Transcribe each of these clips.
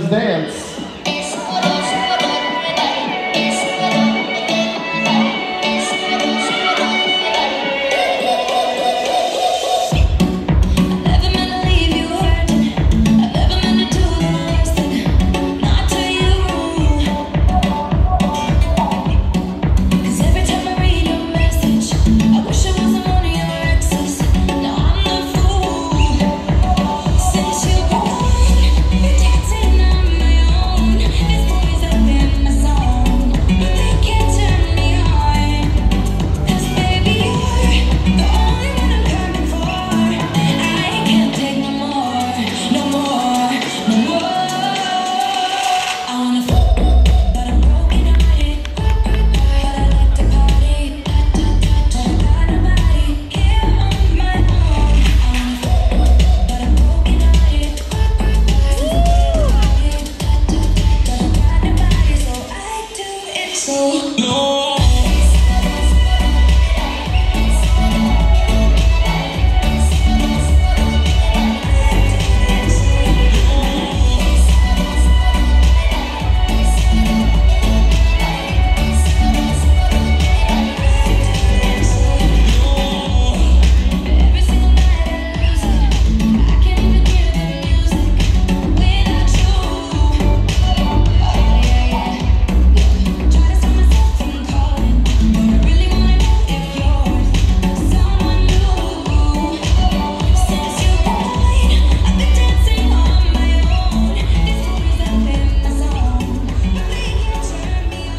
let's dance.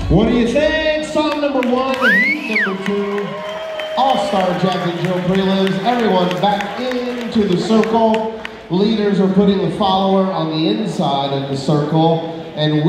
What do you think? Song number one, heat number two, All-Star Jack and Jill prelims. Everyone back into the circle. Leaders are putting the follower on the inside of the circle, and we